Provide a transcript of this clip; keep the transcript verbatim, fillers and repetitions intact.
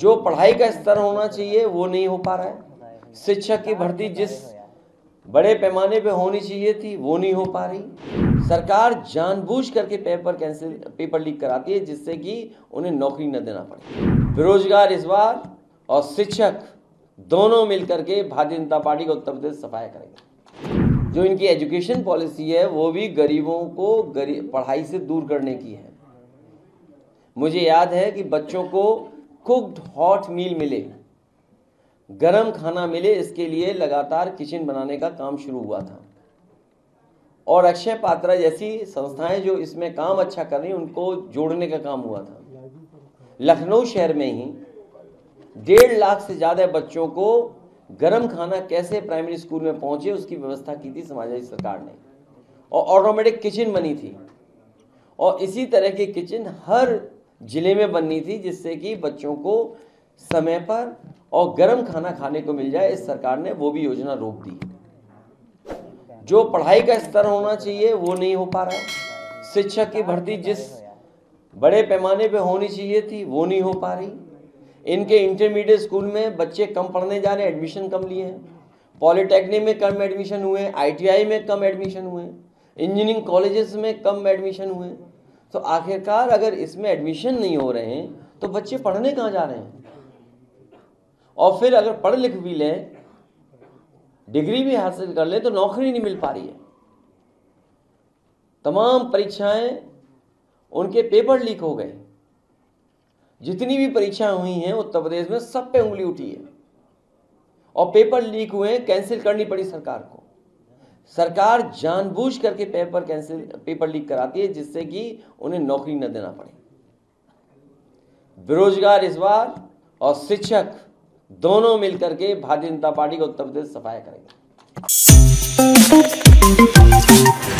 जो पढ़ाई का स्तर होना चाहिए वो नहीं हो पा रहा है, शिक्षक की भर्ती जिस बड़े पैमाने पे होनी चाहिए थी वो नहीं हो पा रही। सरकार जानबूझ करके पेपर कैंसिल पेपर लीक कराती है जिससे कि उन्हें नौकरी न देना पड़े। बेरोजगार इस बार और शिक्षक दोनों मिलकर के भारतीय जनता पार्टी का उत्तर प्रदेश सफाया करेंगे। जो इनकी एजुकेशन पॉलिसी है वो भी गरीबों को गरीब पढ़ाई से दूर करने की है। मुझे याद है कि बच्चों को कुक्ड हॉट मील मिले, गरम खाना मिले, इसके लिए लगातार किचन बनाने का काम शुरू हुआ था और अक्षय पात्रा जैसी संस्थाएं जो इसमें काम अच्छा कर रही उनको जोड़ने का काम हुआ था। लखनऊ शहर में ही डेढ़ लाख से ज़्यादा बच्चों को गरम खाना कैसे प्राइमरी स्कूल में पहुंचे उसकी व्यवस्था की थी समाजवादी सरकार ने और ऑटोमेटिक किचन बनी थी और इसी तरह की किचन हर जिले में बननी थी जिससे कि बच्चों को समय पर और गर्म खाना खाने को मिल जाए। इस सरकार ने वो भी योजना रोक दी। जो पढ़ाई का स्तर होना चाहिए वो नहीं हो पा रहा है, शिक्षक की भर्ती जिस बड़े पैमाने पे होनी चाहिए थी वो नहीं हो पा रही। इनके इंटरमीडिएट स्कूल में बच्चे कम पढ़ने जा रहे, एडमिशन कम लिए हैं, पॉलिटेक्निक में कम एडमिशन हुए, आई टी आई में कम एडमिशन हुए, इंजीनियरिंग कॉलेजेस में कम एडमिशन हुए। तो आखिरकार अगर इसमें एडमिशन नहीं हो रहे हैं तो बच्चे पढ़ने कहाँ जा रहे हैं? और फिर अगर पढ़ लिख भी लें, डिग्री भी हासिल कर लें तो नौकरी नहीं मिल पा रही है। तमाम परीक्षाएं उनके पेपर लीक हो गए। जितनी भी परीक्षाएं हुई हैं उत्तर प्रदेश में सब पे उंगली उठी है और पेपर लीक हुए, कैंसिल करनी पड़ी सरकार को। सरकार जानबूझ करके पेपर कैंसिल पेपर लीक कराती है जिससे कि उन्हें नौकरी न देना पड़े। बेरोजगार इस बार और शिक्षक दोनों मिलकर के भारतीय जनता पार्टी का उत्तर प्रदेश सफाया करेंगे।